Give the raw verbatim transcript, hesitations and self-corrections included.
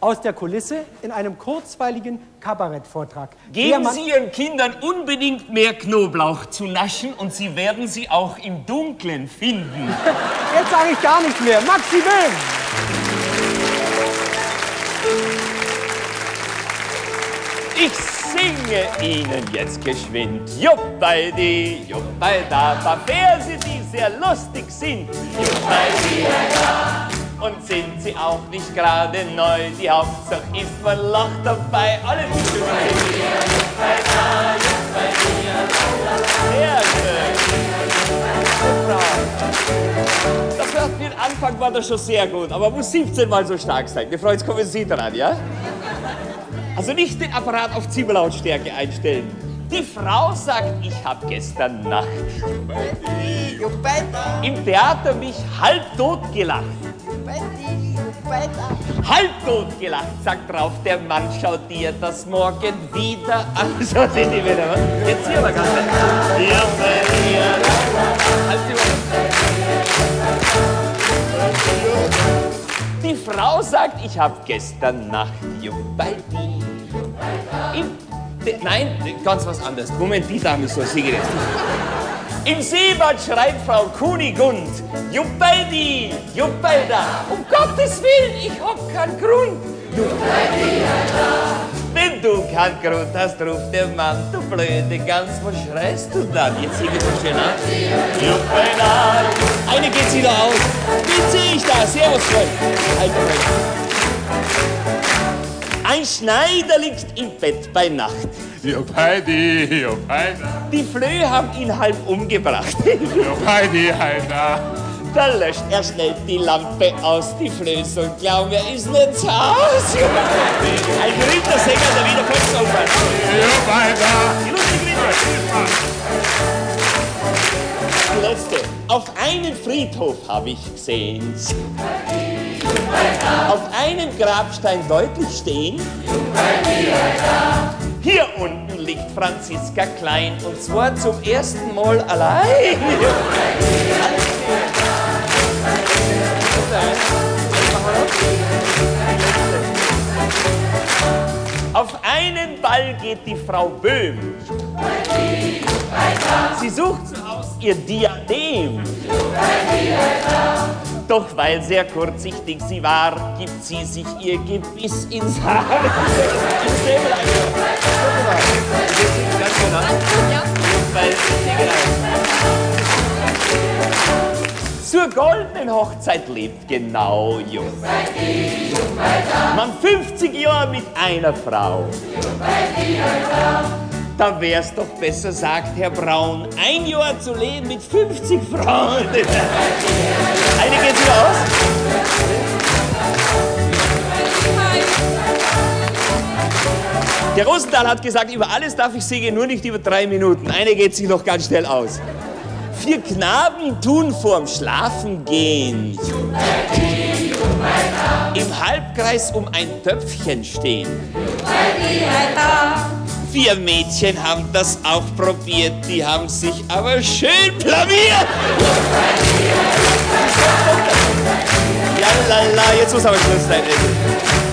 aus der Kulisse in einem kurzweiligen Kabarettvortrag. Geben Sie Ihren Kindern unbedingt mehr Knoblauch zu naschen und Sie werden sie auch im Dunkeln finden. Jetzt sage ich gar nichts mehr. Maxi Böhm! Ich singe Ihnen jetzt geschwind. Juppaldi, juppalda, da Verse, die sehr lustig sind. Juppaldi, ja, ja. Und sind sie auch nicht gerade neu, die Hauptsache ist, man lacht dabei. Alle die Schüsse. Sehr schön. Das hört mir, Anfang war das schon sehr gut, aber muss siebzehn Mal so stark sein. Die Freunde kommen Sie dran, ja? Also nicht den Apparat auf Zimmerlautstärke einstellen. Die Frau sagt, ich habe gestern Nacht im Theater mich halbtot gelacht. Halbtot gelacht, sagt drauf, der Mann, schaut dir das morgen wieder an. So sind die wieder, was? Jetzt hier mal ganz schnell. Ja, bei dir. Halt die Wand. Die Frau sagt, ich hab gestern Nacht bei dir. Nein, ganz was anderes. Moment, die Dame ist so sicherlich. Im Seebad schreit Frau Kunigund, Juppaldi, Juppalda, um Gottes Willen, ich hab keinen Grund. Juppaldi, Alter. Wenn du keinen Grund hast, ruft der Mann, du blöde Gans, was schreist du dann? Jetzt singe ich so schön an. Juppalda. Eine geht sie da aus. Wie zieh ich da? Servus, Freund. Ein Schneider liegt im Bett bei Nacht. Juppaldi, Juppalda. Die Flöhe haben ihn halb umgebracht. Juppaldi, Alter. Da löscht er schnell die Lampe aus, die Flöße, und glauben, er ist nicht zu Hause. Ein berühmter Sänger, der wieder kurz aufwacht. Juppalda. Letzte. Auf einen Friedhof habe ich gesehen. Juppaldi, auf einem Grabstein deutlich stehen. Juppaldi, Alter. Hier unten liegt Franziska Klein, und zwar zum ersten Mal allein. Auf einen Ball geht die Frau Böhm. Sie sucht zu Hause ihr Diadem. Doch weil sehr kurzsichtig sie war, gibt sie sich ihr Gebiss ins Haar. Zur goldenen Hochzeit lebt genau Juppaldi, Juppalda. Man fünfzig Jahre mit einer Frau. Juppaldi, Juppalda. Da wär's doch besser, sagt Herr Braun, ein Jahr zu leben mit fünfzig Frauen. Eine geht wieder aus. Der Rosenthal hat gesagt, über alles darf ich singen, nur nicht über drei Minuten. Eine geht sich noch ganz schnell aus. Vier Knaben tun vorm Schlafen gehen. Im Halbkreis um ein Töpfchen stehen. Vier Mädchen haben das auch probiert, die haben sich aber schön blamiert. Ja, lala, jetzt muss aber Schluss sein.